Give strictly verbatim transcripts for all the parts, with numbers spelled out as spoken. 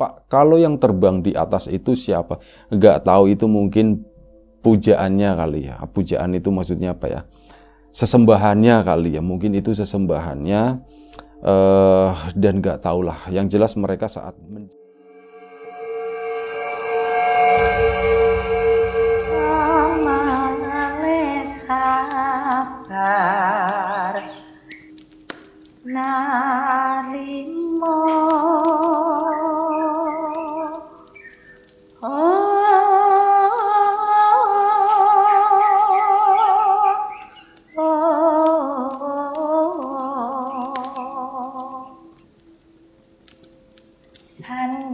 Pak, kalau yang terbang di atas itu siapa? Nggak tahu, itu mungkin pujaannya kali ya. Pujaan itu maksudnya apa ya? Sesembahannya kali ya. Mungkin itu sesembahannya. Uh, dan nggak tahulah. Yang jelas mereka saat... Men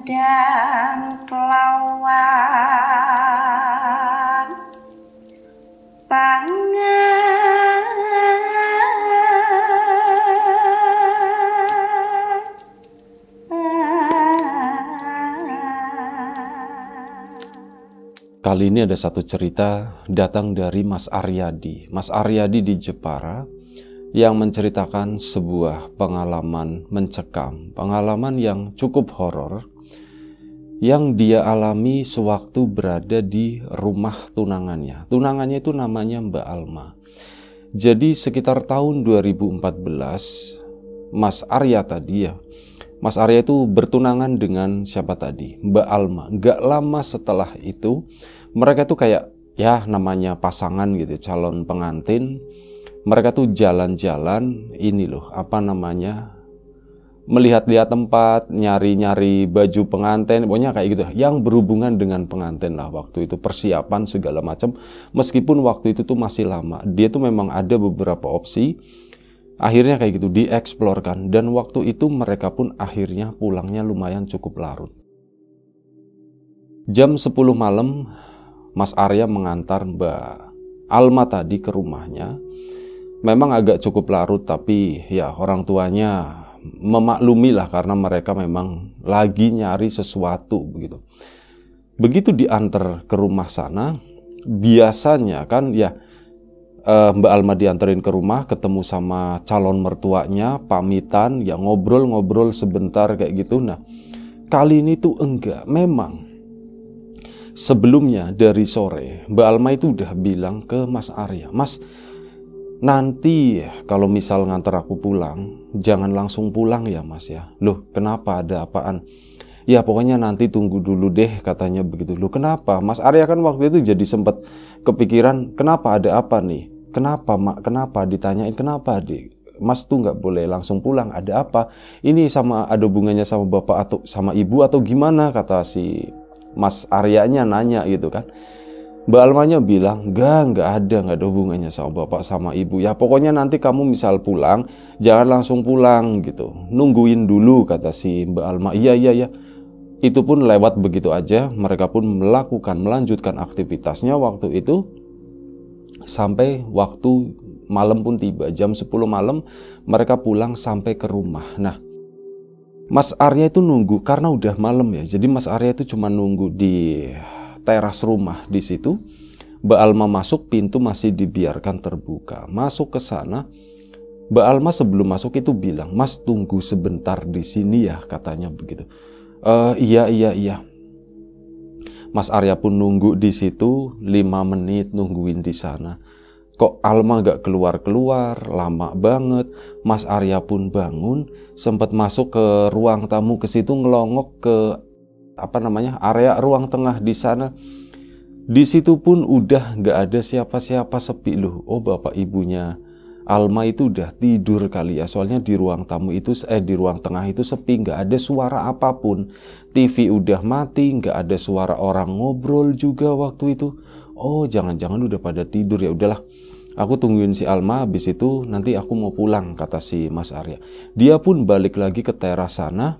dan kelawan pangan kali ini ada satu cerita datang dari Mas Aryadi Mas Aryadi di Jepara yang menceritakan sebuah pengalaman mencekam, pengalaman yang cukup horor yang dia alami sewaktu berada di rumah tunangannya. Tunangannya itu namanya Mbak Alma. Jadi sekitar tahun dua ribu empat belas Mas Arya tadi ya, Mas Arya itu bertunangan dengan siapa tadi? Mbak Alma. Gak lama setelah itu mereka tuh kayak ya namanya pasangan gitu, calon pengantin. Mereka tuh jalan-jalan ini loh, apa namanya, melihat-lihat tempat, nyari-nyari baju pengantin, pokoknya kayak gitu. Yang berhubungan dengan pengantin lah waktu itu, persiapan segala macam. Meskipun waktu itu tuh masih lama, dia tuh memang ada beberapa opsi. Akhirnya kayak gitu, dieksplorkan. Dan waktu itu mereka pun akhirnya pulangnya lumayan cukup larut. Jam sepuluh malam, Mas Arya mengantar Mbak Alma tadi ke rumahnya. Memang agak cukup larut, tapi ya orang tuanya memaklumi lah karena mereka memang lagi nyari sesuatu begitu. Begitu diantar ke rumah sana, biasanya kan ya Mbak Alma dianterin ke rumah, ketemu sama calon mertuanya, pamitan, ya ngobrol-ngobrol sebentar kayak gitu. Nah, kali ini tuh enggak, memang sebelumnya dari sore Mbak Alma itu udah bilang ke Mas Arya, Mas, nanti kalau misal nganter aku pulang, jangan langsung pulang ya Mas ya. Loh, kenapa, ada apaan? Ya pokoknya nanti tunggu dulu deh, katanya begitu. Loh, kenapa? Mas Arya kan waktu itu jadi sempat kepikiran, kenapa, ada apa nih? Kenapa Mak? Kenapa? Ditanyain kenapa Adik? Mas tuh nggak boleh langsung pulang, ada apa? Ini sama ada hubungannya sama bapak atau sama ibu atau gimana, kata si Mas Aryanya nanya gitu kan. Mbak Almanya bilang, enggak, enggak ada, enggak ada hubungannya sama bapak sama ibu. Ya pokoknya nanti kamu misal pulang, jangan langsung pulang gitu. Nungguin dulu, kata si Mbak Alma. Iya, iya, iya. Itu pun lewat begitu aja. Mereka pun melakukan, melanjutkan aktivitasnya waktu itu. Sampai waktu malam pun tiba. Jam sepuluh malam mereka pulang sampai ke rumah. Nah, Mas Arya itu nunggu karena udah malam ya. Jadi Mas Arya itu cuma nunggu di teras rumah di situ. Mbak Alma masuk, pintu masih dibiarkan terbuka. Masuk ke sana, Mbak Alma sebelum masuk itu bilang, Mas tunggu sebentar di sini ya, katanya begitu. E, iya iya iya. Mas Arya pun nunggu di situ lima menit, nungguin di sana. Kok Alma gak keluar-keluar, lama banget. Mas Arya pun bangun, sempat masuk ke ruang tamu, ke situ ngelongok ke apa namanya, area ruang tengah di sana. Di situ pun udah nggak ada siapa-siapa, sepi loh. Oh, bapak ibunya Alma itu udah tidur kali ya, soalnya di ruang tamu itu eh di ruang tengah itu sepi, nggak ada suara apapun. T V udah mati, nggak ada suara orang ngobrol juga waktu itu. Oh, jangan-jangan udah pada tidur ya. Udahlah, aku tungguin si Alma, habis itu nanti aku mau pulang, kata si Mas Arya. Dia pun balik lagi ke teras sana,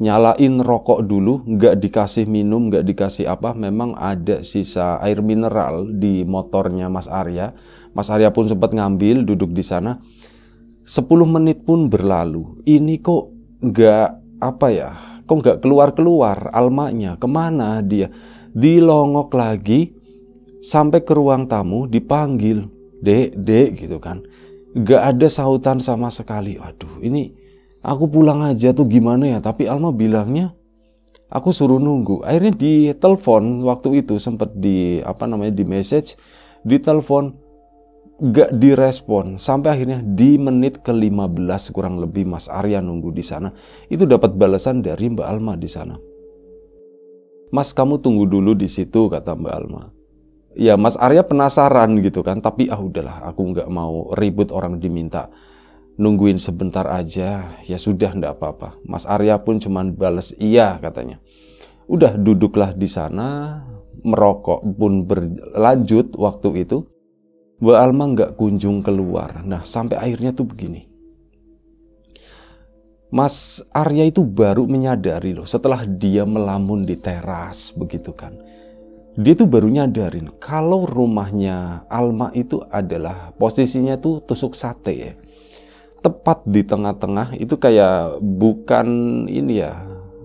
nyalain rokok dulu, nggak dikasih minum, nggak dikasih apa. Memang ada sisa air mineral di motornya Mas Arya. Mas Arya pun sempat ngambil, duduk di sana. sepuluh menit pun berlalu. Ini kok nggak apa ya, kok nggak keluar-keluar Almanya, kemana dia? Dilongok lagi, sampai ke ruang tamu, dipanggil, Dek, Dek gitu kan. Nggak ada sautan sama sekali. Aduh, ini aku pulang aja tuh gimana ya. Tapi Alma bilangnya aku suruh nunggu. Akhirnya di telepon waktu itu, sempat di apa namanya di message, di telepon gak direspon. Sampai akhirnya di menit ke lima belas kurang lebih Mas Arya nunggu di sana, itu dapat balasan dari Mbak Alma di sana. Mas, kamu tunggu dulu di situ, kata Mbak Alma. Ya, Mas Arya penasaran gitu kan, tapi ah udahlah, aku nggak mau ribut, orang diminta nungguin sebentar aja. Ya sudah, ndak apa-apa. Mas Arya pun cuman bales iya katanya. Udah duduklah di sana, merokok pun berlanjut waktu itu. Mbak Alma nggak kunjung keluar. Nah, sampai akhirnya tuh begini. Mas Arya itu baru menyadari loh setelah dia melamun di teras begitu kan. Dia tuh baru nyadarin kalau rumahnya Alma itu adalah posisinya tuh tusuk sate ya. Tepat di tengah-tengah itu kayak bukan ini ya,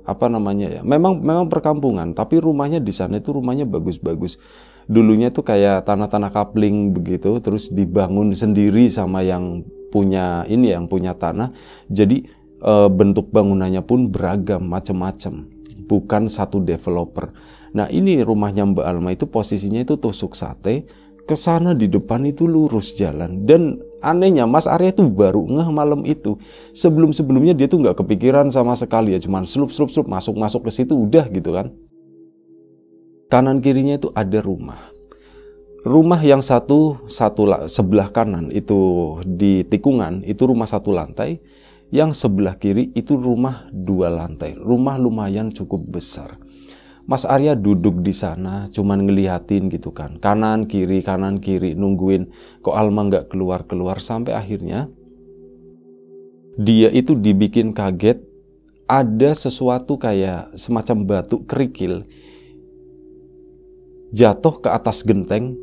apa namanya ya. Memang memang perkampungan, tapi rumahnya di sana itu rumahnya bagus-bagus. Dulunya tuh kayak tanah-tanah kapling begitu, terus dibangun sendiri sama yang punya ini, yang punya tanah. Jadi e, bentuk bangunannya pun beragam, macam-macam, bukan satu developer. Nah, ini rumahnya Mbak Alma itu posisinya itu tusuk sate, ke sana di depan itu lurus jalan. Dan anehnya Mas Arya tuh baru ngeh malam itu. Sebelum-sebelumnya dia tuh nggak kepikiran sama sekali ya, cuman slup-slup-slup masuk-masuk ke situ udah gitu kan. Kanan kirinya itu ada rumah. Rumah yang satu, satu sebelah kanan itu di tikungan, itu rumah satu lantai. Yang sebelah kiri itu rumah dua lantai. Rumah lumayan cukup besar. Mas Arya duduk di sana cuman ngeliatin gitu kan. Kanan kiri, kanan kiri, nungguin kok Alma nggak keluar-keluar. Sampai akhirnya dia itu dibikin kaget. Ada sesuatu kayak semacam batu kerikil jatuh ke atas genteng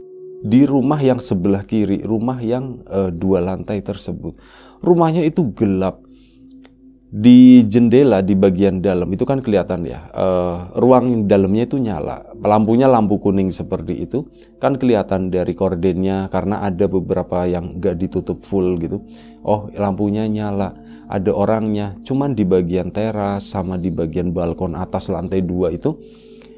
di rumah yang sebelah kiri, rumah yang e, dua lantai tersebut. Rumahnya itu gelap. Di jendela di bagian dalam itu kan kelihatan ya, e, ruang dalamnya itu nyala. Lampunya lampu kuning seperti itu. Kan kelihatan dari kordennya karena ada beberapa yang gak ditutup full gitu. Oh, lampunya nyala. Ada orangnya. Cuman di bagian teras sama di bagian balkon atas lantai dua itu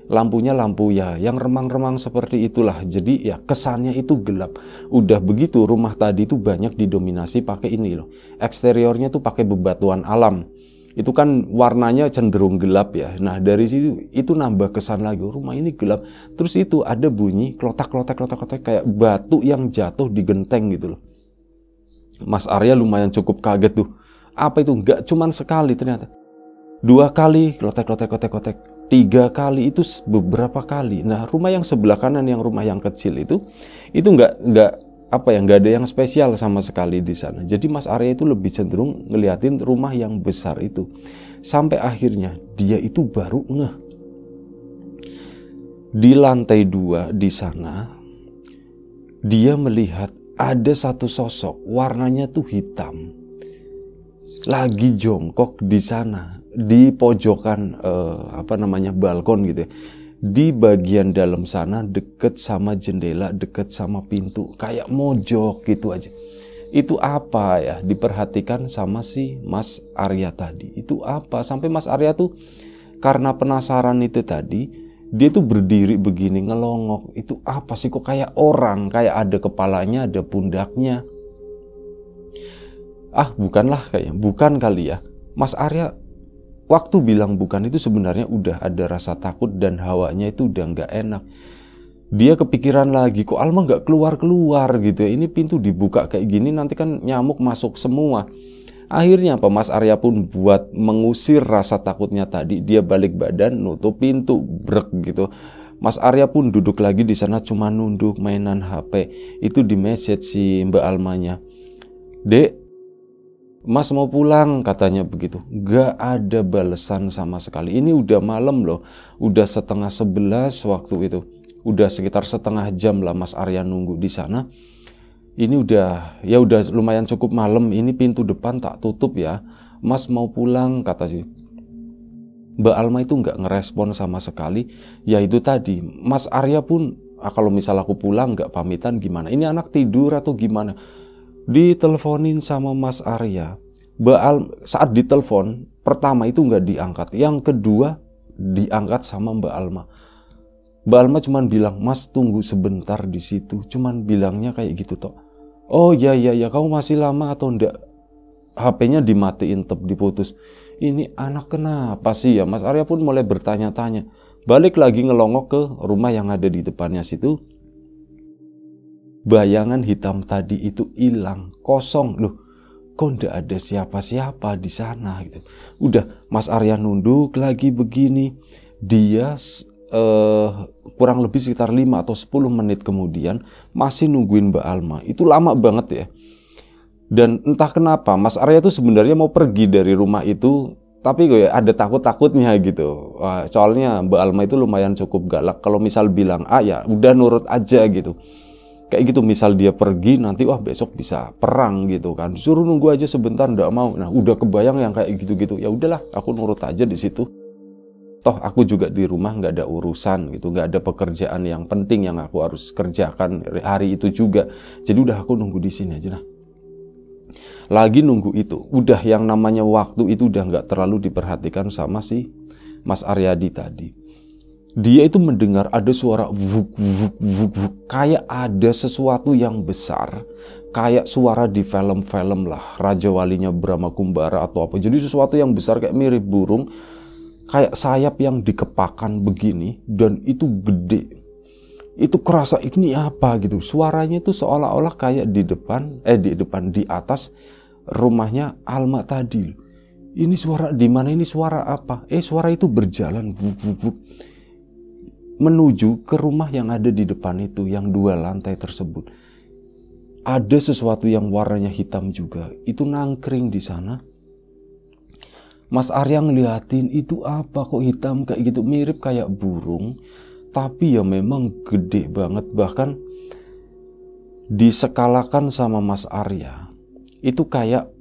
lampunya lampu ya yang remang-remang seperti itulah. Jadi ya kesannya itu gelap. Udah begitu rumah tadi itu banyak didominasi pakai ini loh, eksteriornya tuh pakai bebatuan alam. Itu kan warnanya cenderung gelap ya. Nah, dari situ itu nambah kesan lagi, rumah ini gelap. Terus itu ada bunyi klotak-klotak-klotak-klotak kayak batu yang jatuh di genteng gitu loh. Mas Arya lumayan cukup kaget tuh. Apa itu? Enggak cuman sekali ternyata. Dua kali klotak-klotak-klotak-klotak. Tiga kali, itu beberapa kali. Nah, rumah yang sebelah kanan, yang rumah yang kecil itu, itu nggak nggak apa ya, nggak ada yang spesial sama sekali di sana. Jadi Mas Arya itu lebih cenderung ngeliatin rumah yang besar itu. Sampai akhirnya dia itu baru ngeh di lantai dua di sana dia melihat ada satu sosok warnanya tuh hitam lagi jongkok di sana. Di pojokan eh, apa namanya balkon gitu ya. Di bagian dalam sana deket sama jendela, deket sama pintu, kayak mojok gitu aja. Itu apa ya, diperhatikan sama si Mas Arya tadi. Itu apa? Sampai Mas Arya tuh karena penasaran itu tadi, dia tuh berdiri begini ngelongok. Itu apa sih, kok kayak orang, kayak ada kepalanya, ada pundaknya. Ah bukanlah kayaknya, bukan kali ya. Mas Arya waktu bilang bukan itu sebenarnya udah ada rasa takut dan hawanya itu udah nggak enak. Dia kepikiran lagi, kok Alma nggak keluar-keluar gitu ya. Ini pintu dibuka kayak gini nanti kan nyamuk masuk semua. Akhirnya apa, Mas Arya pun buat mengusir rasa takutnya tadi, dia balik badan nutup pintu, brek gitu. Mas Arya pun duduk lagi di sana cuma nunduk mainan H P. Itu di message si Mbak Almanya. Dek, Mas mau pulang katanya begitu. Gak ada balesan sama sekali. Ini udah malam loh, udah setengah sebelas waktu itu. Udah sekitar setengah jam lah Mas Arya nunggu di sana. Ini udah ya udah lumayan cukup malam. Ini pintu depan tak tutup ya. Mas mau pulang kata si Mbak Alma itu nggak ngerespon sama sekali. Ya itu tadi Mas Arya pun, ah, kalau misal aku pulang nggak pamitan gimana? Ini anak tidur atau gimana? Diteleponin sama Mas Arya. Mbak Alma saat ditelepon, pertama itu nggak diangkat. Yang kedua diangkat sama Mbak Alma. Mbak Alma cuman bilang, "Mas, tunggu sebentar di situ." Cuman bilangnya kayak gitu toh. "Oh ya ya ya, kamu masih lama atau enggak?" H P-nya dimatiin, tep diputus. Ini anak kenapa sih ya? Mas Arya pun mulai bertanya-tanya. Balik lagi ngelongok ke rumah yang ada di depannya situ. Bayangan hitam tadi itu hilang, kosong loh. Kok ndak ada siapa-siapa di sana gitu. Udah, Mas Arya nunduk lagi begini. Dia eh, kurang lebih sekitar lima atau sepuluh menit kemudian masih nungguin Mbak Alma. Itu lama banget ya. Dan entah kenapa Mas Arya tuh sebenarnya mau pergi dari rumah itu, tapi gue ada takut-takutnya gitu. Wah, soalnya Mbak Alma itu lumayan cukup galak. Kalau misal bilang A, ya udah nurut aja gitu. Kayak gitu, misal dia pergi nanti wah besok bisa perang gitu kan. Suruh nunggu aja sebentar, nggak mau. Nah, udah kebayang yang kayak gitu-gitu. Ya udahlah, aku nurut aja di situ. Toh aku juga di rumah nggak ada urusan gitu, nggak ada pekerjaan yang penting yang aku harus kerjakan hari itu juga. Jadi udah aku nunggu di sini aja lah. Lagi nunggu itu, udah yang namanya waktu itu udah nggak terlalu diperhatikan sama si Mas Aryadi tadi. Dia itu mendengar ada suara vuk vuk vuk vuk, kayak ada sesuatu yang besar, kayak suara di film-film lah, Raja Walinya Brahma Kumbara atau apa. Jadi sesuatu yang besar kayak mirip burung, kayak sayap yang dikepakan begini, dan itu gede. Itu kerasa ini apa gitu. Suaranya itu seolah-olah kayak di depan eh di depan di atas rumahnya Alma tadi. Ini suara di mana? Ini suara apa? Eh suara itu berjalan vuk, vuk, vuk, menuju ke rumah yang ada di depan itu, yang dua lantai tersebut. Ada sesuatu yang warnanya hitam juga. Itu nangkring di sana. Mas Arya ngeliatin, itu apa kok hitam kayak gitu, mirip kayak burung. Tapi ya memang gede banget, bahkan disekalakan sama Mas Arya. Itu kayak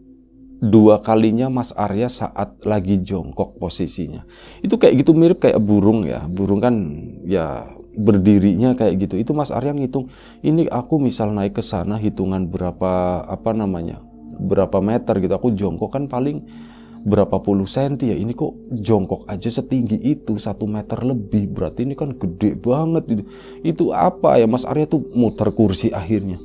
dua kalinya Mas Arya saat lagi jongkok posisinya. Itu kayak gitu, mirip kayak burung ya. Burung kan ya berdirinya kayak gitu. Itu Mas Arya ngitung, ini aku misal naik ke sana hitungan berapa apa namanya? Berapa meter gitu. Aku jongkok kan paling berapa puluh senti ya, ini kok jongkok aja setinggi itu, satu meter lebih, berarti ini kan gede banget itu. Itu apa ya? Mas Arya tuh muter kursi akhirnya.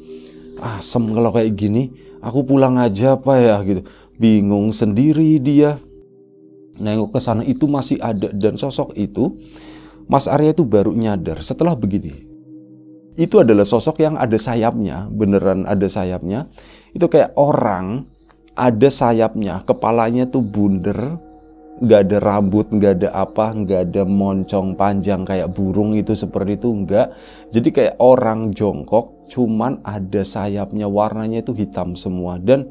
Asem kalau kayak gini, aku pulang aja apa ya gitu. Bingung sendiri dia. Nengok ke sana itu masih ada, dan sosok itu Mas Arya itu baru nyadar setelah begini. Itu adalah sosok yang ada sayapnya, beneran ada sayapnya. Itu kayak orang ada sayapnya, kepalanya tuh bunder, nggak ada rambut, nggak ada apa, nggak ada moncong panjang kayak burung itu, seperti itu nggak. Jadi kayak orang jongkok, cuman ada sayapnya, warnanya itu hitam semua. Dan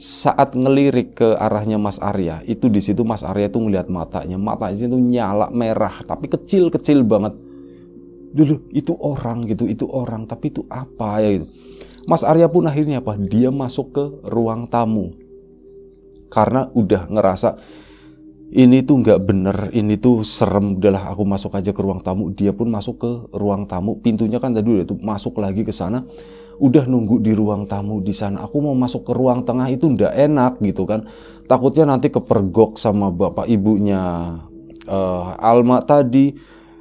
saat ngelirik ke arahnya Mas Arya, itu di situ Mas Arya tuh ngeliat matanya, matanya tuh nyala merah, tapi kecil-kecil banget. Dulu itu orang gitu, itu orang, tapi itu apa ya gitu. Mas Arya pun akhirnya apa? Dia masuk ke ruang tamu. Karena udah ngerasa ini tuh nggak bener, ini tuh serem. Udahlah aku masuk aja ke ruang tamu. Dia pun masuk ke ruang tamu. Pintunya kan tadi udah tuh, masuk lagi ke sana. Udah nunggu di ruang tamu di sana. Aku mau masuk ke ruang tengah itu nggak enak gitu kan. Takutnya nanti kepergok sama bapak ibunya uh, Alma tadi.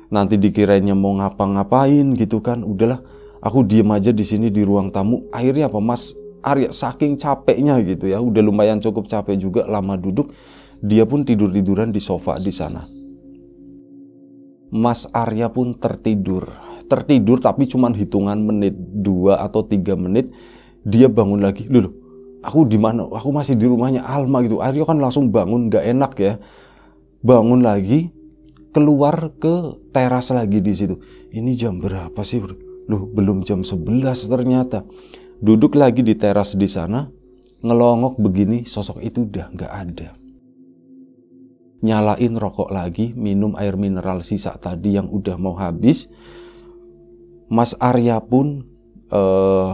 Nanti dikirainnya mau ngapa-ngapain gitu kan. Udahlah. Aku diem aja di sini di ruang tamu. Akhirnya apa, Mas Arya saking capeknya gitu ya, udah lumayan cukup capek juga, lama duduk. Dia pun tidur-tiduran di sofa di sana. Mas Arya pun tertidur. Tertidur tapi cuman hitungan menit, dua atau tiga menit. Dia bangun lagi. Loh, loh, aku di mana? Aku masih di rumahnya Alma gitu. Arya kan langsung bangun, gak enak ya. Bangun lagi, keluar ke teras lagi di situ. Ini jam berapa sih, bro? Loh, belum jam sebelas ternyata. Duduk lagi di teras di sana, ngelongok begini, sosok itu udah nggak ada. Nyalain rokok lagi, minum air mineral sisa tadi yang udah mau habis. Mas Arya pun eh,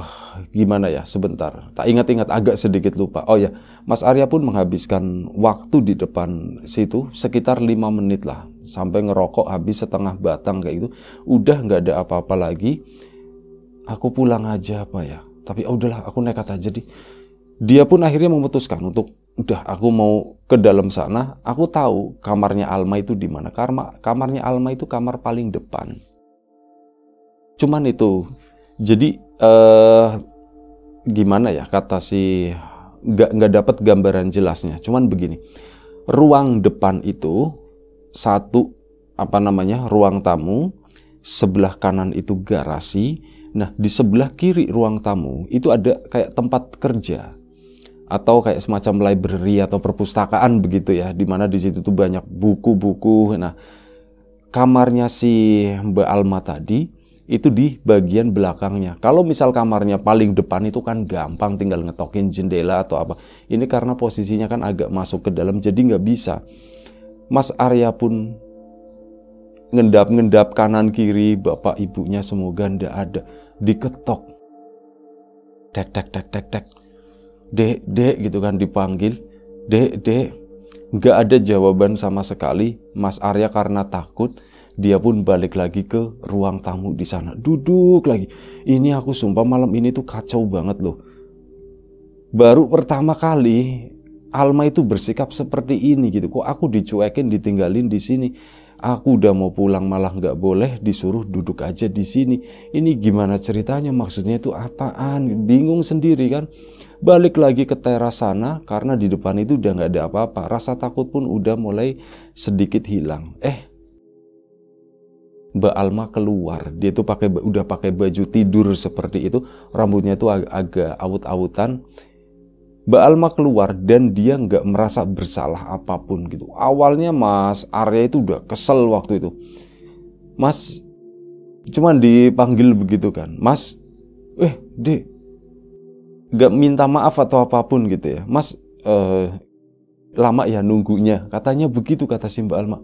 gimana ya, sebentar, tak ingat-ingat, agak sedikit lupa. Oh ya, Mas Arya pun menghabiskan waktu di depan situ sekitar lima menit lah. Sampai ngerokok habis setengah batang kayak gitu. Udah nggak ada apa-apa lagi. Aku pulang aja apa ya. Tapi oh, udahlah aku nekat aja deh. Dia pun akhirnya memutuskan untuk udah aku mau ke dalam sana, aku tahu kamarnya Alma itu di mana. Kamar, kamarnya Alma itu kamar paling depan. Cuman itu, jadi eh, gimana ya kata si, nggak nggak dapat gambaran jelasnya. Cuman begini, ruang depan itu satu apa namanya ruang tamu, sebelah kanan itu garasi. Nah di sebelah kiri ruang tamu itu ada kayak tempat kerja. Atau kayak semacam library atau perpustakaan begitu ya, dimana di situ tuh banyak buku-buku. Nah, kamarnya si Mbak Alma tadi itu di bagian belakangnya. Kalau misal kamarnya paling depan itu kan gampang, tinggal ngetokin jendela atau apa. Ini karena posisinya kan agak masuk ke dalam, jadi nggak bisa. Mas Arya pun ngendap-ngendap kanan kiri, bapak ibunya semoga ndak ada, diketok. Tek tek tek tek tek. Dek, dek gitu kan dipanggil, dek, dek, nggak ada jawaban sama sekali. Mas Arya karena takut, dia pun balik lagi ke ruang tamu di sana, duduk lagi. Ini aku sumpah malam ini tuh kacau banget loh. Baru pertama kali Alma itu bersikap seperti ini gitu. Kok aku dicuekin, ditinggalin di sini. Aku udah mau pulang malah nggak boleh, disuruh duduk aja di sini. Ini gimana ceritanya? Maksudnya itu apaan? Bingung sendiri kan. Balik lagi ke teras sana karena di depan itu udah nggak ada apa-apa. Rasa takut pun udah mulai sedikit hilang. Eh, Mbak Alma keluar. Dia tuh pakai udah pakai baju tidur seperti itu. Rambutnya tuh ag- agak awut-awutan. Mbak Alma keluar dan dia nggak merasa bersalah apapun gitu. Awalnya Mas Arya itu udah kesel waktu itu. Mas, cuman dipanggil begitu kan. Mas, eh, dek, nggak minta maaf atau apapun gitu ya. Mas, eh, lama ya nunggunya. Katanya begitu kata si Mbak Alma.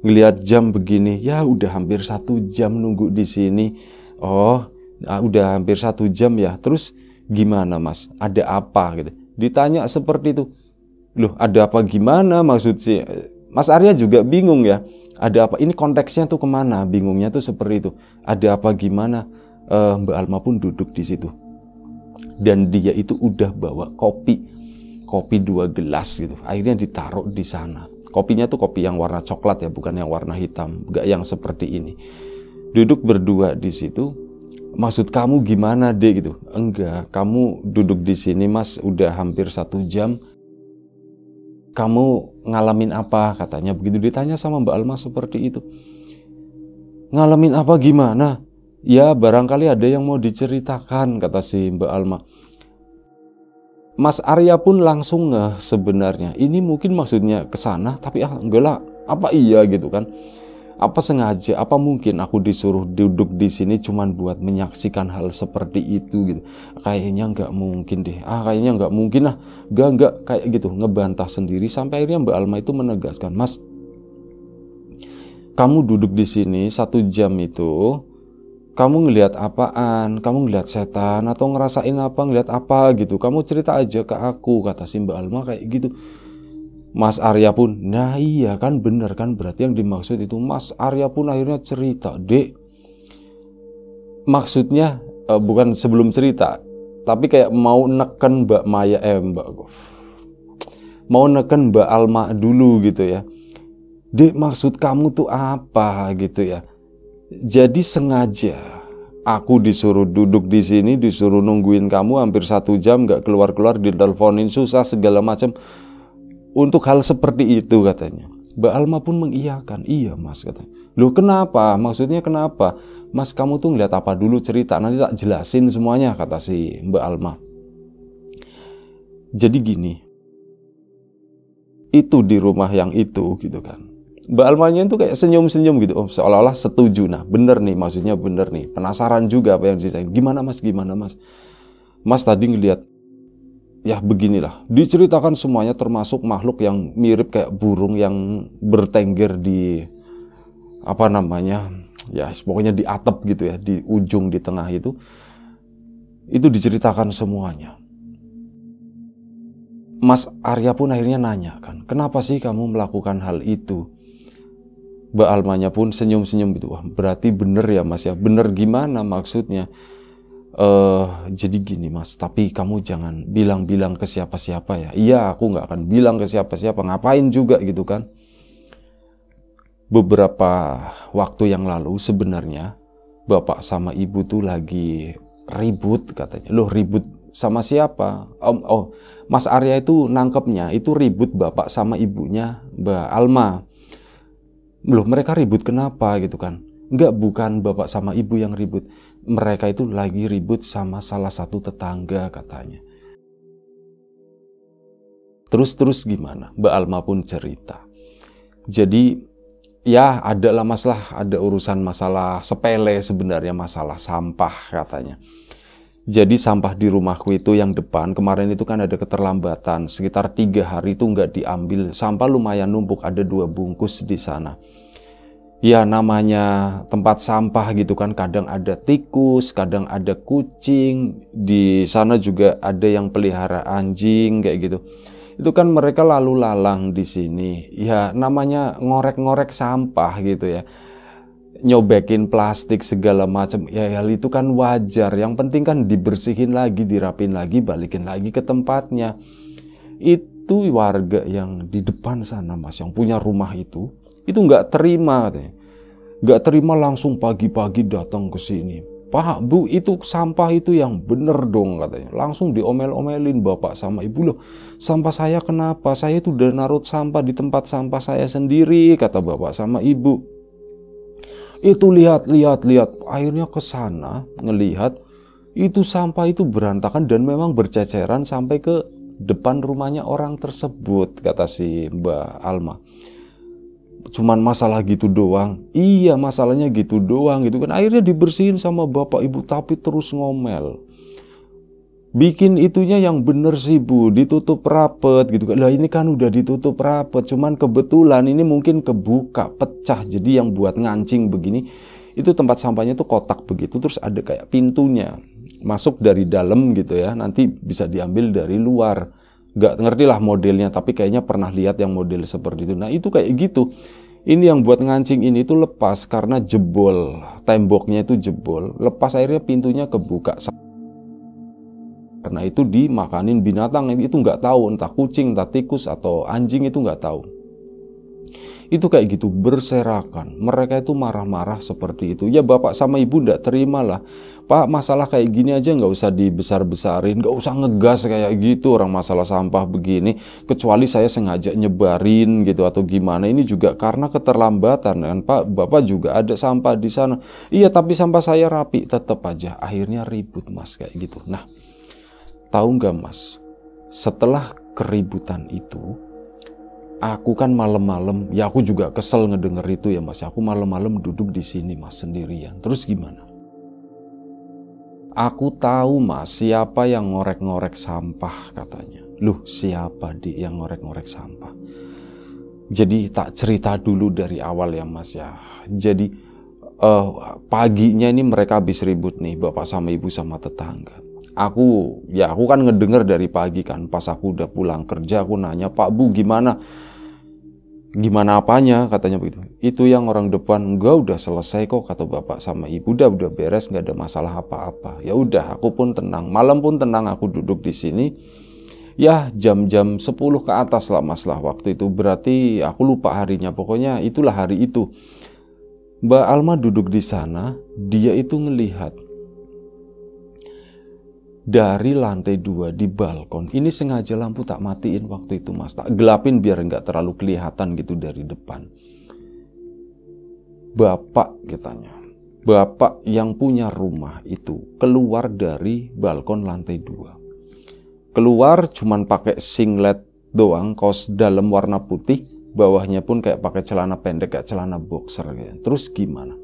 Ngelihat jam begini, ya udah hampir satu jam nunggu di sini. Oh, udah hampir satu jam ya. Terus gimana mas? Ada apa? Gitu. Ditanya seperti itu. Loh ada apa gimana maksud si Mas Arya juga bingung ya. Ada apa? Ini konteksnya tuh kemana? Bingungnya tuh seperti itu. Ada apa gimana? E, Mbak Alma pun duduk di situ. Dan dia itu udah bawa kopi, kopi dua gelas gitu. Akhirnya ditaruh di sana. Kopinya tuh kopi yang warna coklat ya, bukan yang warna hitam. Gak yang seperti ini. Duduk berdua di situ. Maksud kamu gimana deh gitu? Enggak, kamu duduk di sini mas udah hampir satu jam. Kamu ngalamin apa? Katanya begitu, ditanya sama Mbak Alma seperti itu. Ngalamin apa gimana? Ya barangkali ada yang mau diceritakan kata si Mbak Alma. Mas Arya pun langsung ngeh sebenarnya. Ini mungkin maksudnya kesana tapi ah enggak lah. Apa iya gitu kan? Apa sengaja, apa mungkin aku disuruh duduk di sini cuman buat menyaksikan hal seperti itu gitu. Kayaknya nggak mungkin deh. Ah kayaknya nggak mungkin lah. Nggak, nggak kayak gitu. Ngebantah sendiri sampai akhirnya Mbak Alma itu menegaskan. Mas, kamu duduk di sini satu jam itu. Kamu ngelihat apaan? Kamu ngelihat setan atau ngerasain apa? Ngelihat apa gitu. Kamu cerita aja ke aku kata si Mbak Alma kayak gitu. Mas Arya pun, nah iya kan bener kan berarti yang dimaksud itu. Mas Arya pun akhirnya cerita, dek. Maksudnya eh, bukan sebelum cerita, tapi kayak mau neken Mbak Maya, eh Mbak, mau neken Mbak Alma dulu gitu ya. Dek maksud kamu tuh apa gitu ya? Jadi sengaja aku disuruh duduk di sini, disuruh nungguin kamu hampir satu jam nggak keluar-keluar, diteleponin susah segala macam. Untuk hal seperti itu katanya. Mbak Alma pun mengiyakan. Iya mas katanya. Loh kenapa? Maksudnya kenapa? Mas kamu tuh ngeliat apa dulu cerita. Nanti tak jelasin semuanya kata si Mbak Alma. Jadi gini. Itu di rumah yang itu gitu kan. Mbak Almanya itu kayak senyum-senyum gitu. Oh, seolah-olah setuju. Nah bener nih maksudnya bener nih. Penasaran juga apa yang diceritain. Gimana mas? Gimana mas? Mas tadi ngeliat. Ya beginilah, diceritakan semuanya termasuk makhluk yang mirip kayak burung yang bertengger di apa namanya ya pokoknya di atap gitu ya, di ujung di tengah itu itu diceritakan semuanya. Mas Arya pun akhirnya nanya kan, kenapa sih kamu melakukan hal itu? Mbak Almanya pun senyum-senyum gitu, wah berarti bener ya mas ya, bener gimana maksudnya? Uh, jadi gini mas, tapi kamu jangan bilang-bilang ke siapa-siapa ya. Iya, aku nggak akan bilang ke siapa-siapa, ngapain juga gitu kan. Beberapa waktu yang lalu sebenarnya bapak sama ibu tuh lagi ribut katanya. Loh, ribut sama siapa? Om, oh, Mas Arya itu nangkepnya itu ribut bapak sama ibunya Mbak Alma. Loh, mereka ribut kenapa gitu kan. Enggak, bukan bapak sama ibu yang ribut. Mereka itu lagi ribut sama salah satu tetangga katanya. Terus-terus gimana? Mbak Alma pun cerita. Jadi ya ada lah masalah, ada urusan masalah sepele sebenarnya, masalah sampah katanya. Jadi sampah di rumahku itu yang depan, kemarin itu kan ada keterlambatan. Sekitar tiga hari itu nggak diambil. Sampah lumayan numpuk, ada dua bungkus di sana. Ya namanya tempat sampah gitu kan, kadang ada tikus, kadang ada kucing, di sana juga ada yang pelihara anjing kayak gitu. Itu kan mereka lalu lalang di sini. Ya namanya ngorek-ngorek sampah gitu ya. Nyobekin plastik segala macam. Ya, ya itu kan wajar. Yang penting kan dibersihin lagi, dirapin lagi, balikin lagi ke tempatnya. Itu warga yang di depan sana mas, yang punya rumah itu, itu nggak terima katanya. Nggak terima, langsung pagi-pagi datang ke sini. Pak, Bu, itu sampah itu yang bener dong katanya. Langsung diomel-omelin bapak sama ibu. Loh, sampah saya kenapa? Saya itu udah naruh sampah di tempat sampah saya sendiri, kata bapak sama ibu. Itu lihat, lihat, lihat. Akhirnya ke sana ngelihat itu sampah itu berantakan dan memang berceceran sampai ke depan rumahnya orang tersebut, kata si Mbak Alma. Cuman masalah gitu doang. Iya, masalahnya gitu doang gitu kan. Akhirnya dibersihin sama bapak ibu, tapi terus ngomel. Bikin itunya yang bener sih Bu, ditutup rapet gitu kan. Lah ini kan udah ditutup rapet, cuman kebetulan ini mungkin kebuka, pecah. Jadi yang buat ngancing begini, itu tempat sampahnya tuh kotak begitu, terus ada kayak pintunya, masuk dari dalam gitu ya, nanti bisa diambil dari luar. Gak ngerti lah modelnya, tapi kayaknya pernah lihat yang model seperti itu. Nah itu kayak gitu. Ini yang buat ngancing ini itu lepas karena jebol, temboknya itu jebol. Lepas akhirnya pintunya kebuka. Karena itu dimakanin binatang, itu gak tahu, entah kucing, entah tikus, atau anjing, itu gak tahu. Itu kayak gitu, berserakan. Mereka itu marah-marah seperti itu. Ya bapak sama ibu ndak terima lah. Pak, masalah kayak gini aja nggak usah dibesar-besarin, nggak usah ngegas kayak gitu orang masalah sampah begini. Kecuali saya sengaja nyebarin gitu atau gimana. Ini juga karena keterlambatan kan Pak. Bapak juga ada sampah di sana. Iya, tapi sampah saya rapi. Tetap aja akhirnya ribut mas kayak gitu. Nah, tahu nggak mas? Setelah keributan itu, aku kan malam-malam, ya aku juga kesel ngedenger itu ya mas. Aku malam-malam duduk di sini mas sendirian. Terus gimana? Aku tahu mas siapa yang ngorek-ngorek sampah katanya. Loh, siapa di yang ngorek-ngorek sampah? Jadi tak cerita dulu dari awal ya mas ya. Jadi uh, paginya ini mereka habis ribut nih, bapak sama ibu sama tetangga. Aku ya aku kan ngedenger dari pagi kan. Pas aku udah pulang kerja aku nanya, Pak, Bu, gimana? Gimana apanya, katanya begitu. Itu yang orang depan. Enggak, udah selesai kok, kata bapak sama ibu. Udah udah beres, nggak ada masalah apa-apa. Ya udah, aku pun tenang. Malam pun tenang, aku duduk di sini. Ya jam-jam sepuluh ke atas lah mas lah waktu itu. Berarti aku lupa harinya. Pokoknya itulah hari itu. Mbak Alma duduk di sana. Dia itu ngelihat dari lantai dua di balkon. Ini sengaja lampu tak matiin waktu itu mas, tak gelapin biar nggak terlalu kelihatan gitu dari depan. Bapak katanya, bapak yang punya rumah itu keluar dari balkon lantai dua. Keluar cuman pakai singlet doang, kaos dalam warna putih, bawahnya pun kayak pakai celana pendek, kayak celana boxer gitu. Terus gimana?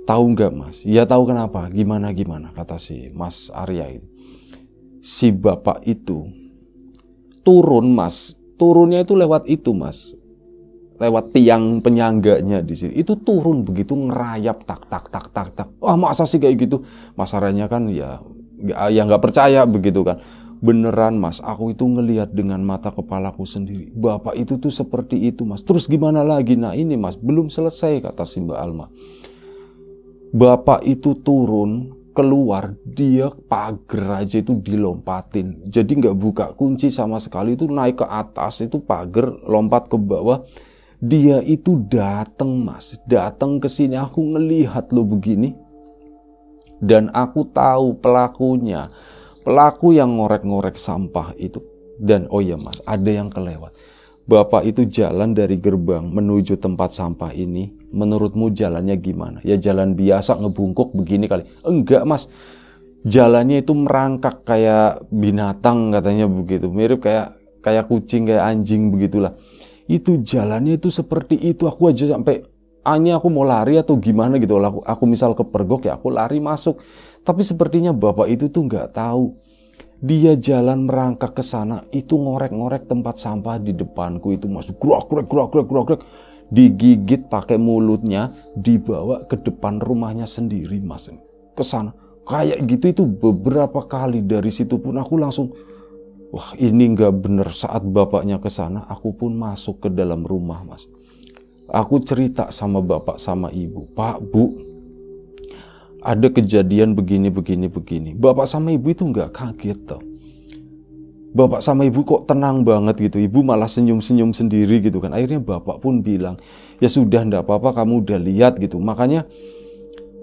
Tahu nggak mas? Ya tahu kenapa? Gimana gimana? Kata si Mas Arya ini. Si bapak itu turun mas, turunnya itu lewat itu mas, lewat tiang penyangganya di sini. Itu turun begitu ngerayap tak tak tak tak tak. Ah, masa sih kayak gitu? Mas Aryanya kan ya ya nggak percaya begitu kan? Beneran mas, aku itu ngelihat dengan mata kepalaku sendiri. Bapak itu tuh seperti itu mas. Terus gimana lagi? Nah ini mas belum selesai, kata si Mbak Alma. Bapak itu turun keluar, dia pagar aja itu dilompatin. Jadi nggak buka kunci sama sekali, itu naik ke atas, itu pagar, lompat ke bawah. Dia itu dateng mas, dateng ke sini. Aku ngelihat lo begini dan aku tahu pelakunya, pelaku yang ngorek-ngorek sampah itu. Dan oh ya mas, ada yang kelewat. Bapak itu jalan dari gerbang menuju tempat sampah ini. Menurutmu jalannya gimana? Ya jalan biasa, ngebungkuk begini kali. Enggak mas, jalannya itu merangkak kayak binatang katanya begitu. Mirip kayak kayak kucing, kayak anjing begitulah. Itu jalannya itu seperti itu. Aku aja sampai hanya aku mau lari atau gimana gitu. Aku, aku misal kepergok ya aku lari masuk. Tapi sepertinya bapak itu tuh nggak tahu. Dia jalan merangkak ke sana, itu ngorek-ngorek tempat sampah di depanku itu masuk, grok grok grok grok grok, digigit pakai mulutnya, dibawa ke depan rumahnya sendiri mas, ke sana. Kayak gitu itu beberapa kali. Dari situ pun aku langsung, wah ini nggak bener. Saat bapaknya ke sana, aku pun masuk ke dalam rumah mas. Aku cerita sama bapak sama ibu, pak bu, ada kejadian begini, begini, begini. Bapak sama ibu itu nggak kaget toh. Bapak sama ibu kok tenang banget gitu. Ibu malah senyum-senyum sendiri gitu kan. Akhirnya bapak pun bilang, ya sudah ndak apa-apa, kamu udah lihat gitu. Makanya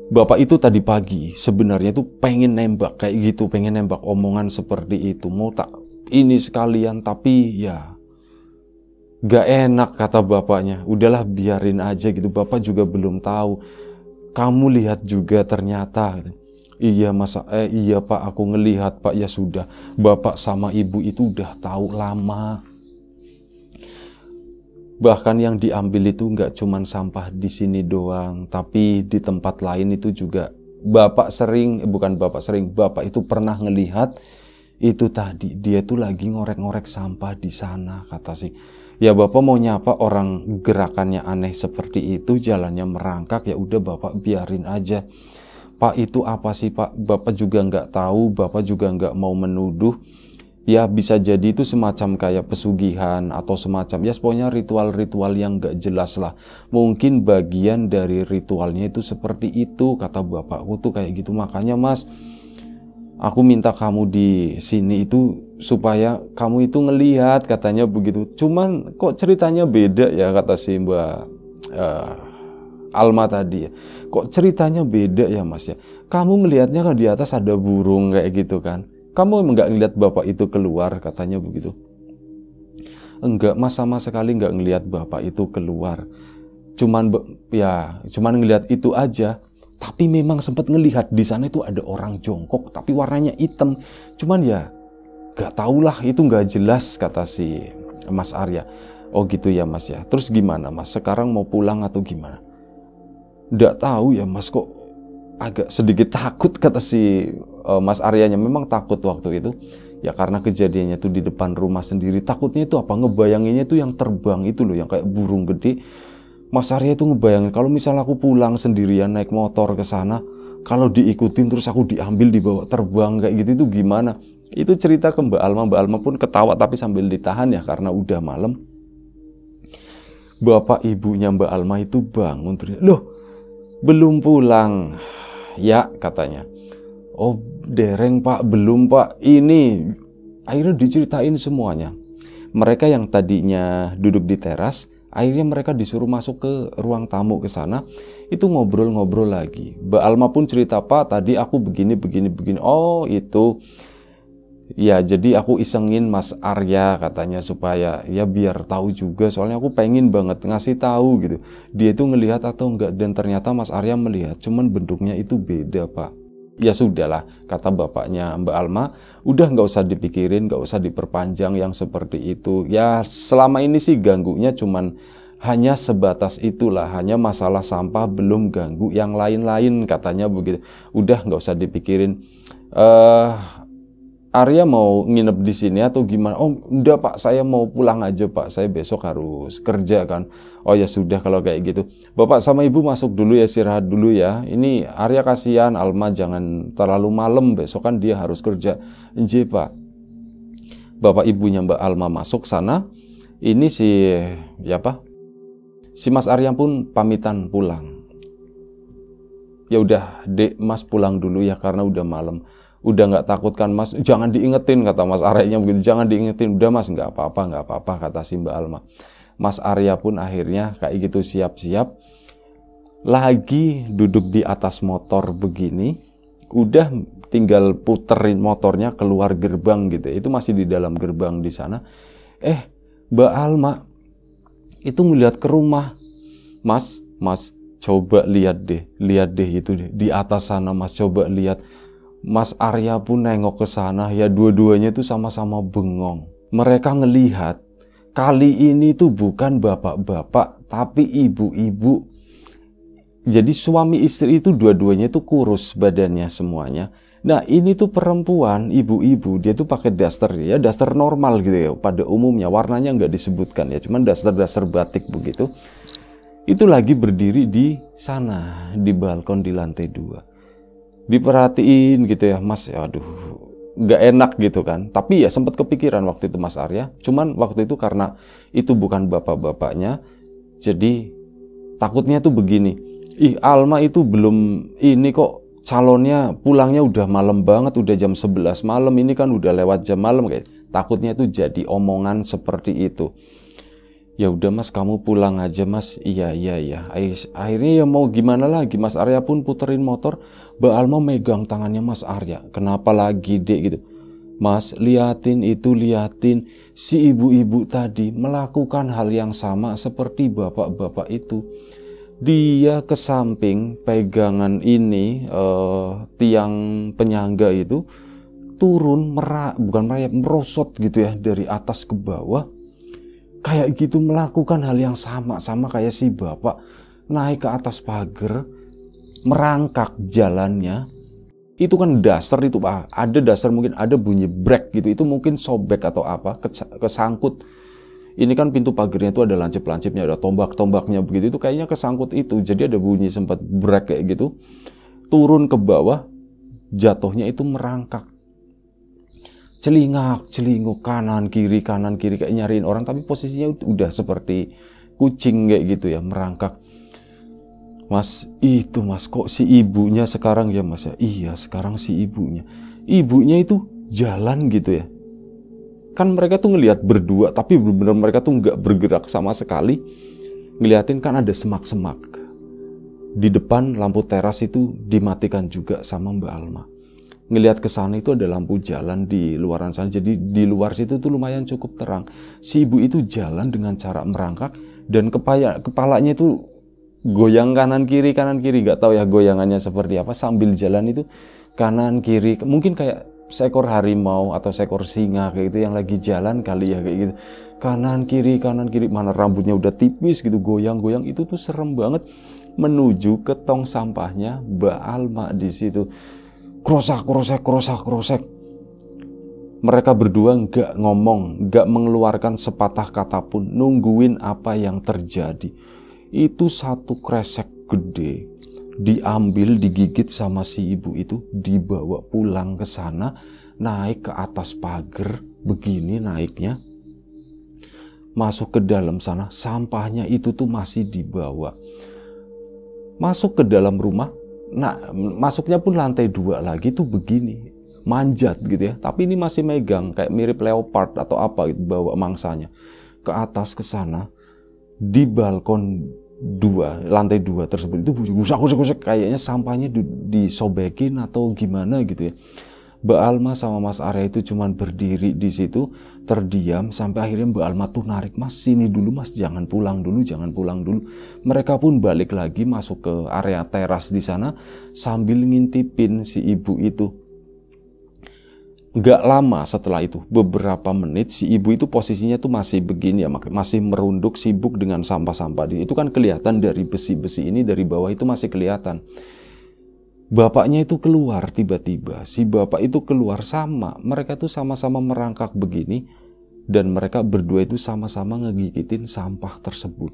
bapak itu tadi pagi sebenarnya tuh pengen nembak kayak gitu. Pengen nembak omongan seperti itu. Mau tak ini sekalian, tapi ya nggak enak kata bapaknya. Udahlah biarin aja gitu. Bapak juga belum tahu. Kamu lihat juga ternyata. Iya mas, eh, iya pak, aku ngelihat pak. Ya sudah, bapak sama ibu itu udah tahu lama. Bahkan yang diambil itu nggak cuman sampah di sini doang, tapi di tempat lain itu juga bapak sering, bukan bapak sering, bapak itu pernah ngelihat itu tadi. Dia tuh lagi ngorek-ngorek sampah di sana kata sih. Ya bapak mau nyapa orang gerakannya aneh seperti itu, jalannya merangkak, ya udah bapak biarin aja. Pak itu apa sih pak? Bapak juga nggak tahu, bapak juga nggak mau menuduh. Ya bisa jadi itu semacam kayak pesugihan atau semacam, ya pokoknya ritual-ritual yang nggak jelas lah. Mungkin bagian dari ritualnya itu seperti itu kata bapakku tuh kayak gitu. Makanya mas, aku minta kamu di sini itu supaya kamu itu ngelihat katanya begitu. Cuman kok ceritanya beda ya kata si Mbak uh, Alma tadi ya. Kok ceritanya beda ya mas ya. Kamu ngelihatnya kan di atas ada burung kayak gitu kan. Kamu emang nggak ngelihat bapak itu keluar katanya begitu. Enggak mas, sama sekali nggak ngelihat bapak itu keluar. Cuman ya cuman ngelihat itu aja. Tapi memang sempat ngelihat di sana itu ada orang jongkok, tapi warnanya hitam. Cuman ya gak tahulah, itu gak jelas kata si Mas Arya. Oh gitu ya mas ya. Terus gimana mas? Sekarang mau pulang atau gimana? Gak tahu ya mas, kok agak sedikit takut kata si uh, Mas Aryanya. Memang takut waktu itu. Ya karena kejadiannya tuh di depan rumah sendiri. Takutnya itu apa? Ngebayanginnya tuh yang terbang itu loh, yang kayak burung gede. Mas Arya itu ngebayangin kalau misalnya aku pulang sendirian naik motor ke sana, kalau diikutin terus aku diambil dibawa terbang kayak gitu itu gimana? Itu cerita ke Mbak Alma. Mbak Alma pun ketawa tapi sambil ditahan ya karena udah malam. Bapak ibunya Mbak Alma itu bangun terus, loh belum pulang ya katanya. Oh dereng pak, belum pak ini. Akhirnya diceritain semuanya. Mereka yang tadinya duduk di teras, akhirnya mereka disuruh masuk ke ruang tamu ke sana. Itu ngobrol-ngobrol lagi. Mbak Alma pun cerita, pak tadi aku begini, begini, begini. Oh itu. Ya jadi aku isengin Mas Arya katanya supaya ya biar tahu juga. Soalnya aku pengen banget ngasih tahu gitu. Dia itu ngelihat atau enggak. Dan ternyata Mas Arya melihat. Cuman bentuknya itu beda pak. Ya sudahlah kata bapaknya Mbak Alma. Udah nggak usah dipikirin, nggak usah diperpanjang yang seperti itu. Ya selama ini sih ganggunya cuman hanya sebatas itulah, hanya masalah sampah, belum ganggu yang lain-lain katanya begitu. Udah nggak usah dipikirin. Eh, Arya mau nginep di sini atau gimana? Oh udah pak, saya mau pulang aja pak, saya besok harus kerja kan. Oh ya sudah kalau kayak gitu. Bapak sama ibu masuk dulu ya, istirahat dulu ya. Ini Arya kasihan, Alma jangan terlalu malam, besok kan dia harus kerja. Nje pak. Bapak ibunya Mbak Alma masuk sana. Ini si ya pak, si Mas Arya pun pamitan pulang. Ya udah, Dek, Mas pulang dulu ya karena udah malam. Udah nggak takut kan, Mas? Jangan diingetin, kata Mas Aryanya begitu. Jangan diingetin. Udah, Mas, nggak apa-apa, nggak apa-apa, kata si Mbak Alma. Mas Arya pun akhirnya kayak gitu siap-siap. Lagi duduk di atas motor begini, udah tinggal puterin motornya keluar gerbang gitu. Itu masih di dalam gerbang di sana. Eh, Mbak Alma itu ngeliat ke rumah. Mas, Mas, coba lihat deh, lihat deh itu deh. Di atas sana, Mas, coba lihat. Mas Arya pun nengok ke sana, ya dua-duanya tuh sama-sama bengong. Mereka ngelihat kali ini tuh bukan bapak-bapak tapi ibu-ibu. Jadi suami istri itu dua-duanya tuh kurus badannya semuanya. Nah, ini tuh perempuan, ibu-ibu, dia tuh pakai daster, ya daster normal gitu ya pada umumnya, warnanya nggak disebutkan ya, cuman daster-daster batik begitu. Itu lagi berdiri di sana, di balkon di lantai dua. Diperhatiin gitu ya, Mas, ya aduh, nggak enak gitu kan. Tapi ya sempat kepikiran waktu itu Mas Arya, cuman waktu itu karena itu bukan bapak-bapaknya, jadi takutnya tuh begini, ih, Alma itu belum ini kok calonnya pulangnya udah malam banget, udah jam sebelas malam, ini kan udah lewat jam malam, kayak takutnya tuh jadi omongan seperti itu. Ya udah, Mas, kamu pulang aja, Mas. Iya, iya, iya. Akhirnya ya mau gimana lagi, Mas Arya pun puterin motor. Mbak Alma megang tangannya Mas Arya. Kenapa lagi, Dek, gitu. Mas, liatin itu, liatin. Si ibu-ibu tadi melakukan hal yang sama seperti bapak-bapak itu. Dia ke samping pegangan ini, eh, tiang penyangga itu, turun merayap, bukan merayap, merosot gitu ya, dari atas ke bawah. Kayak gitu melakukan hal yang sama, sama kayak si bapak naik ke atas pagar, merangkak jalannya. Itu kan daster itu, Pak. Ada daster mungkin ada bunyi brek gitu, itu mungkin sobek atau apa, kesangkut. Ini kan pintu pagarnya itu ada lancip-lancipnya, ada tombak-tombaknya begitu, itu kayaknya kesangkut itu. Jadi ada bunyi sempat brek kayak gitu. Turun ke bawah, jatuhnya itu merangkak. Celingak, celinguk, kanan, kiri, kanan, kiri, kayak nyariin orang. Tapi posisinya udah seperti kucing kayak gitu ya, merangkak. Mas, itu Mas, kok si ibunya sekarang ya, Mas? Ya? Iya, sekarang si ibunya. Ibunya itu jalan gitu ya. Kan mereka tuh ngelihat berdua, tapi benar-benar mereka tuh nggak bergerak sama sekali. Ngeliatin kan ada semak-semak. Di depan lampu teras itu dimatikan juga sama Mbak Alma. Ngelihat ke sana itu ada lampu jalan di luaran sana. Jadi di luar situ tuh lumayan cukup terang. Si ibu itu jalan dengan cara merangkak dan kepala kepalanya itu goyang kanan kiri kanan kiri, nggak tahu ya goyangannya seperti apa, sambil jalan itu kanan kiri. Mungkin kayak seekor harimau atau seekor singa kayak gitu yang lagi jalan kali ya kayak gitu. Kanan kiri kanan kiri, mana rambutnya udah tipis gitu, goyang-goyang. Itu tuh serem banget. Menuju ke tong sampahnya Mbak Alma di situ. Krosak, krosak, krosak, krosak. Mereka berdua nggak ngomong, nggak mengeluarkan sepatah kata pun, nungguin apa yang terjadi. Itu satu kresek gede, diambil, digigit sama si ibu itu, dibawa pulang ke sana, naik ke atas pagar, begini naiknya, masuk ke dalam sana, sampahnya itu tuh masih dibawa. Masuk ke dalam rumah. Nah, masuknya pun lantai dua lagi tuh begini, manjat gitu ya. Tapi ini masih megang, kayak mirip leopard atau apa gitu, bawa mangsanya ke atas ke sana. Di balkon dua, lantai dua tersebut itu gusak-gusak, kayaknya sampahnya disobekin atau gimana gitu ya. Mbak Alma sama Mas Arya itu cuman berdiri di situ, terdiam, sampai akhirnya Mbak Alma tuh narik, Mas, sini dulu, Mas, jangan pulang dulu, jangan pulang dulu. Mereka pun balik lagi masuk ke area teras di sana sambil ngintipin si ibu itu. Gak lama setelah itu, beberapa menit, si ibu itu posisinya tuh masih begini ya, masih merunduk sibuk dengan sampah-sampah. Itu kan kelihatan dari besi-besi ini, dari bawah itu masih kelihatan. Bapaknya itu keluar tiba-tiba, si bapak itu keluar sama, mereka tuh sama-sama merangkak begini dan mereka berdua itu sama-sama ngegigitin sampah tersebut.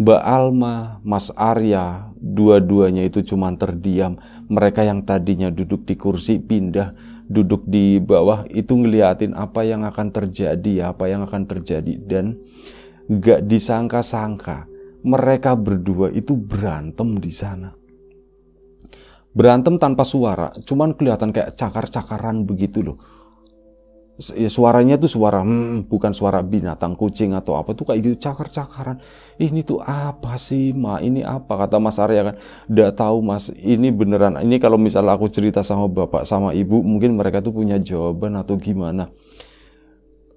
Mbak Alma, Mas Arya, dua-duanya itu cuman terdiam. Mereka yang tadinya duduk di kursi pindah, duduk di bawah itu ngeliatin apa yang akan terjadi ya, apa yang akan terjadi. Dan gak disangka-sangka mereka berdua itu berantem di sana. Berantem tanpa suara, cuman kelihatan kayak cakar-cakaran begitu loh. Suaranya tuh suara, hmm, bukan suara binatang kucing atau apa tuh, kayak gitu cakar-cakaran. Ini tuh apa sih, Ma? Ini apa? Kata Mas Arya kan, nggak tahu Mas, ini beneran. Ini kalau misalnya aku cerita sama bapak sama ibu, mungkin mereka tuh punya jawaban atau gimana.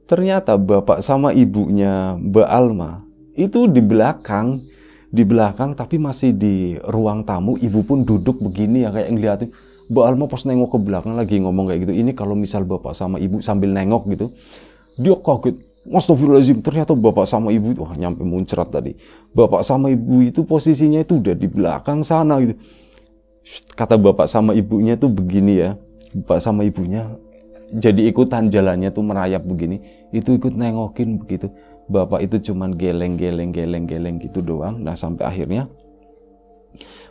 Ternyata bapak sama ibunya Mbak Alma itu di belakang, di belakang tapi masih di ruang tamu. Ibu pun duduk begini ya, kayak ngeliatin. Mbak Alma pas nengok ke belakang lagi ngomong kayak gitu, ini kalau misal bapak sama ibu sambil nengok gitu, dia kaget. Astagfirullahaladzim, ternyata bapak sama ibu, wah nyampe muncrat tadi. Bapak sama ibu itu posisinya itu udah di belakang sana gitu. Kata bapak sama ibunya tuh begini ya, bapak sama ibunya jadi ikutan jalannya tuh merayap begini, itu ikut nengokin begitu. Bapak itu cuman geleng-geleng-geleng-geleng gitu doang. Nah sampai akhirnya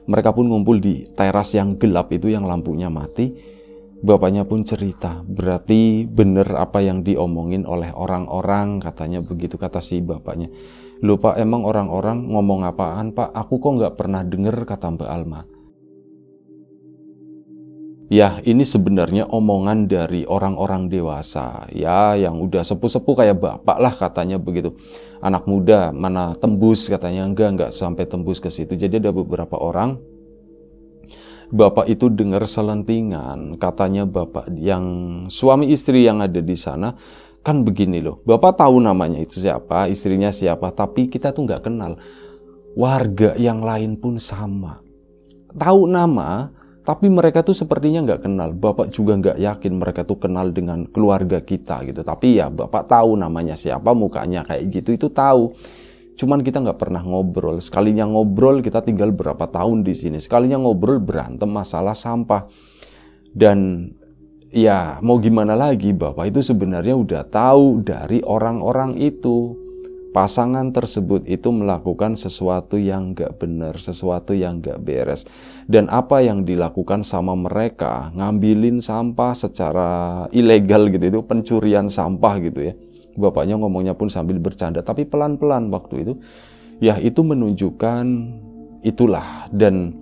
mereka pun ngumpul di teras yang gelap itu yang lampunya mati. Bapaknya pun cerita, berarti bener apa yang diomongin oleh orang-orang, katanya begitu, kata si bapaknya. Loh Pak, emang orang-orang ngomong apaan Pak? Aku kok nggak pernah denger, kata Mbak Alma. Ya ini sebenarnya omongan dari orang-orang dewasa, ya yang udah sepuh-sepuh kayak bapak lah katanya begitu. Anak muda mana tembus katanya, enggak, enggak sampai tembus ke situ. Jadi ada beberapa orang, bapak itu dengar selentingan, katanya bapak yang suami istri yang ada di sana. Kan begini loh, bapak tahu namanya itu siapa, istrinya siapa, tapi kita tuh nggak kenal. Warga yang lain pun sama, tahu nama, tapi mereka tuh sepertinya nggak kenal. Bapak juga nggak yakin mereka tuh kenal dengan keluarga kita gitu. Tapi ya bapak tahu namanya siapa, mukanya kayak gitu, itu tahu. Cuman kita nggak pernah ngobrol. Sekalinya ngobrol kita tinggal berapa tahun di sini. Sekalinya ngobrol berantem masalah sampah. Dan ya mau gimana lagi, bapak itu sebenarnya udah tahu dari orang-orang itu. Pasangan tersebut itu melakukan sesuatu yang gak benar, sesuatu yang gak beres. Dan apa yang dilakukan sama mereka, ngambilin sampah secara ilegal gitu, itu pencurian sampah gitu ya. Bapaknya ngomongnya pun sambil bercanda, tapi pelan-pelan waktu itu. Ya itu menunjukkan itulah. Dan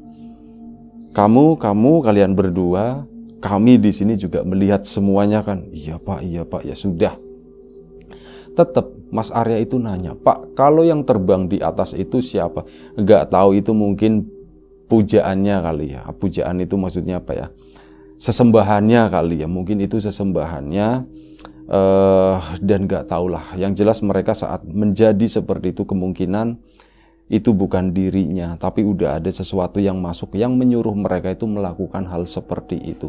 kamu, kamu, kalian berdua, kami di sini juga melihat semuanya kan. Iya Pak, iya Pak, ya sudah. Tetap Mas Arya itu nanya, Pak, kalau yang terbang di atas itu siapa? Nggak tahu, itu mungkin pujaannya kali ya. Pujaan itu maksudnya apa ya? Sesembahannya kali ya. Mungkin itu sesembahannya. Uh, dan nggak tahulah. Yang jelas mereka saat menjadi seperti itu kemungkinan itu bukan dirinya. Tapi udah ada sesuatu yang masuk yang menyuruh mereka itu melakukan hal seperti itu.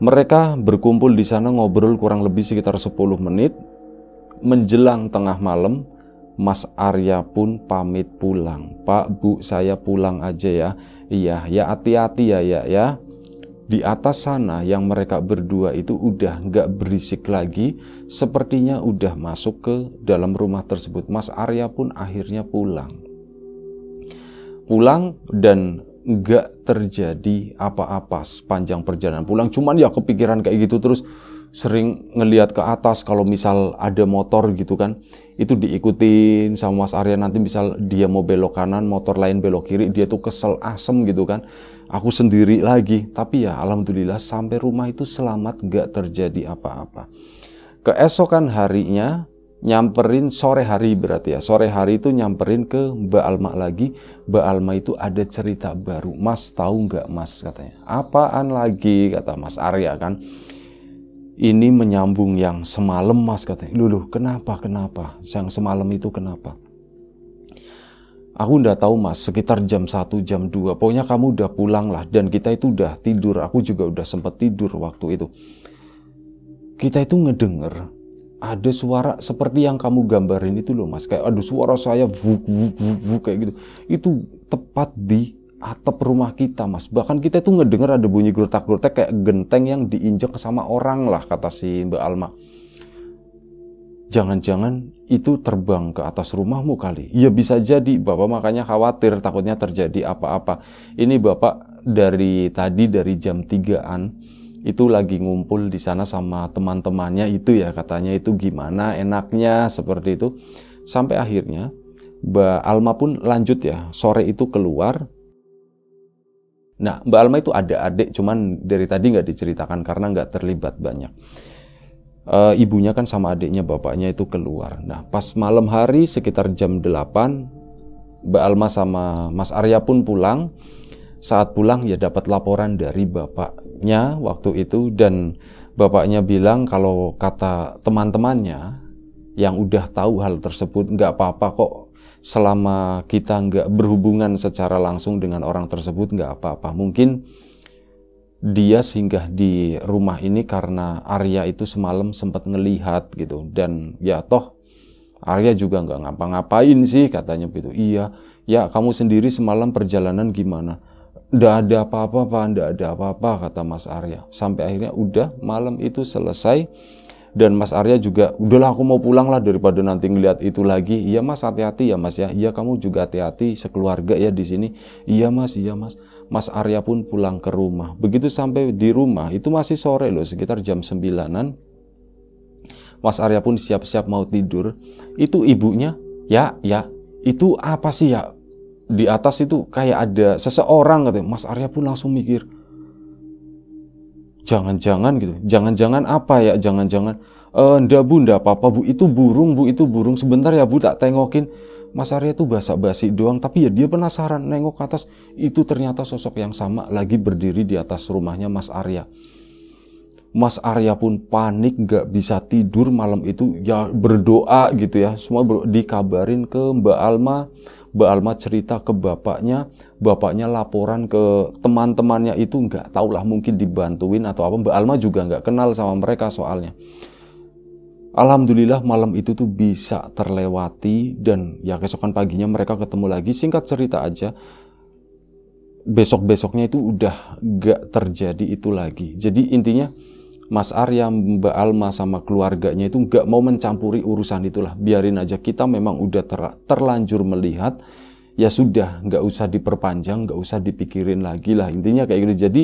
Mereka berkumpul di sana ngobrol kurang lebih sekitar sepuluh menit. Menjelang tengah malam, Mas Arya pun pamit pulang. Pak, Bu, saya pulang aja ya. Iya, ya hati-hati ya, ya, ya. Di atas sana yang mereka berdua itu udah nggak berisik lagi, sepertinya udah masuk ke dalam rumah tersebut. Mas Arya pun akhirnya pulang. Pulang dan nggak terjadi apa-apa sepanjang perjalanan pulang. Cuman ya kepikiran kayak gitu terus. Sering ngelihat ke atas kalau misal ada motor gitu kan, itu diikutin sama Mas Arya. Nanti misal dia mau belok kanan, motor lain belok kiri, dia tuh kesel asem gitu kan. Aku sendiri lagi. Tapi ya alhamdulillah sampai rumah itu selamat, gak terjadi apa-apa. Keesokan harinya nyamperin, sore hari berarti ya, sore hari itu nyamperin ke Mbak Alma lagi. Mbak Alma itu ada cerita baru. Mas tahu nggak Mas, katanya. Apaan lagi, kata Mas Arya kan. Ini menyambung yang semalam Mas, katanya. Luluh, kenapa, kenapa? Yang semalam itu kenapa? Aku nggak tahu Mas, sekitar jam satu, jam dua. Pokoknya kamu udah pulang lah. Dan kita itu udah tidur. Aku juga udah sempat tidur waktu itu. Kita itu ngedenger ada suara seperti yang kamu gambarin itu loh Mas. Kayak aduh suara saya vuk, vuk, vuk, vuk, kayak gitu. Itu tepat di atap rumah kita Mas. Bahkan kita itu ngedenger ada bunyi gertak-gertak kayak genteng yang diinjak sama orang lah, kata si Mbak Alma. Jangan-jangan itu terbang ke atas rumahmu kali. Ya bisa jadi, Bapak makanya khawatir takutnya terjadi apa-apa. Ini Bapak dari tadi dari jam tigaan itu lagi ngumpul di sana sama teman-temannya itu ya, katanya itu gimana enaknya seperti itu. Sampai akhirnya Mbak Alma pun lanjut ya, sore itu keluar. Nah, Mbak Alma itu ada adik, cuman dari tadi nggak diceritakan karena nggak terlibat banyak. E, ibunya kan sama adiknya, bapaknya itu keluar. Nah, pas malam hari sekitar jam delapan, Mbak Alma sama Mas Arya pun pulang. Saat pulang, ya dapat laporan dari bapaknya waktu itu, dan bapaknya bilang kalau kata teman-temannya yang udah tahu hal tersebut, nggak apa-apa kok. Selama kita nggak berhubungan secara langsung dengan orang tersebut, nggak apa-apa. Mungkin dia singgah di rumah ini karena Arya itu semalam sempat ngelihat gitu. Dan ya toh Arya juga nggak ngapa-ngapain sih, katanya gitu. Iya, ya kamu sendiri semalam perjalanan gimana? Nggak ada apa-apa, Pak. Nggak ada apa-apa, kata Mas Arya. Sampai akhirnya udah malam itu selesai. Dan Mas Arya juga, udahlah aku mau pulang lah daripada nanti ngeliat itu lagi. Iya Mas, hati-hati ya Mas ya. Iya kamu juga hati-hati sekeluarga ya di sini. Iya Mas, iya Mas. Mas Arya pun pulang ke rumah. Begitu sampai di rumah, itu masih sore loh, sekitar jam sembilanan. Mas Arya pun siap-siap mau tidur. Itu ibunya, ya, ya, itu apa sih ya? Di atas itu kayak ada seseorang katanya. Mas Arya pun langsung mikir. Jangan-jangan gitu, jangan-jangan apa ya, jangan-jangan e, ndak bu, ndak apa-apa bu, itu burung bu, itu burung, sebentar ya bu, tak tengokin. Mas Arya tuh basa-basi doang, tapi ya dia penasaran, nengok ke atas, itu ternyata sosok yang sama lagi berdiri di atas rumahnya Mas Arya. Mas Arya pun panik, nggak bisa tidur malam itu, ya berdoa gitu ya, semua ber- dikabarin ke Mbak Alma. Mbak Alma cerita ke bapaknya, bapaknya laporan ke teman-temannya itu, nggak tahu lah mungkin dibantuin atau apa. Mbak Alma juga nggak kenal sama mereka soalnya. Alhamdulillah malam itu tuh bisa terlewati, dan ya keesokan paginya mereka ketemu lagi. Singkat cerita aja, besok-besoknya itu udah nggak terjadi itu lagi. Jadi intinya Mas Arya, Mbak Alma sama keluarganya itu nggak mau mencampuri urusan itulah. Biarin aja, kita memang udah ter- terlanjur melihat. Ya sudah, nggak usah diperpanjang, nggak usah dipikirin lagi lah. Intinya kayak gitu. Jadi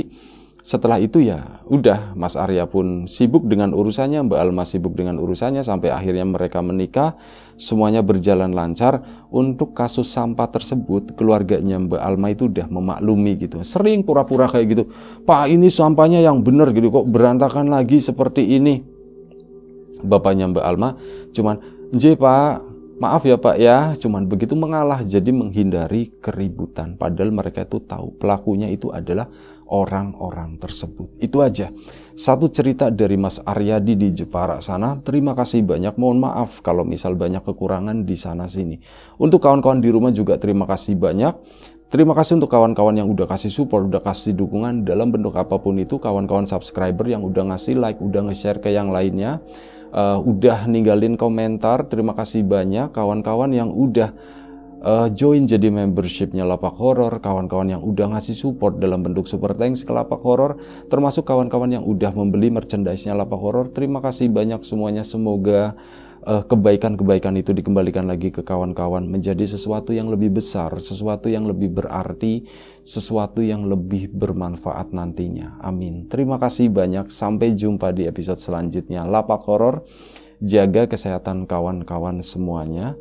setelah itu ya udah, Mas Arya pun sibuk dengan urusannya, Mbak Alma sibuk dengan urusannya. Sampai akhirnya mereka menikah, semuanya berjalan lancar. Untuk kasus sampah tersebut, keluarganya Mbak Alma itu udah memaklumi gitu. Sering pura-pura kayak gitu, Pak ini sampahnya yang bener gitu, kok berantakan lagi seperti ini. Bapaknya Mbak Alma cuman, J Pak, maaf ya Pak ya, cuman begitu mengalah. Jadi menghindari keributan, padahal mereka itu tahu pelakunya itu adalah orang-orang tersebut. Itu aja satu cerita dari Mas Aryadi di Jepara sana. Terima kasih banyak, mohon maaf kalau misal banyak kekurangan di sana sini. Untuk kawan-kawan di rumah juga terima kasih banyak. Terima kasih untuk kawan-kawan yang udah kasih support, udah kasih dukungan dalam bentuk apapun itu. Kawan-kawan subscriber yang udah ngasih like, udah nge-share ke yang lainnya, uh, udah ninggalin komentar, terima kasih banyak. Kawan-kawan yang udah Uh, join jadi membershipnya Lapak Horor, kawan-kawan yang udah ngasih support dalam bentuk super thanks ke Lapak Horor, termasuk kawan-kawan yang udah membeli merchandise-nya Lapak Horor, terima kasih banyak semuanya. Semoga uh, kebaikan-kebaikan itu dikembalikan lagi ke kawan-kawan menjadi sesuatu yang lebih besar, sesuatu yang lebih berarti, sesuatu yang lebih bermanfaat nantinya. Amin. Terima kasih banyak. Sampai jumpa di episode selanjutnya Lapak Horor. Jaga kesehatan kawan-kawan semuanya.